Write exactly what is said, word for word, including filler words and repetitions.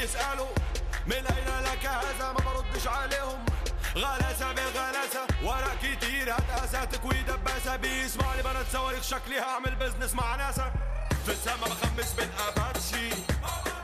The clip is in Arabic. بيسألوا من أين لك هذا؟ ما بردش عليهم غلاسة بغلاسة، ورق كتير هتقاسة تكوي دباسة. بيسمعني بنات صواريخ شكلي هعمل بزنس مع ناسا. في السما بخمس من أباتشي.